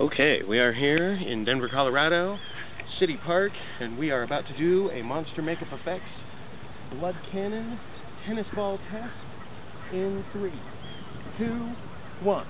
Okay, we are here in Denver, Colorado, City Park, and we are about to do a monster makeup effects blood cannon tennis ball test in 3, 2, 1.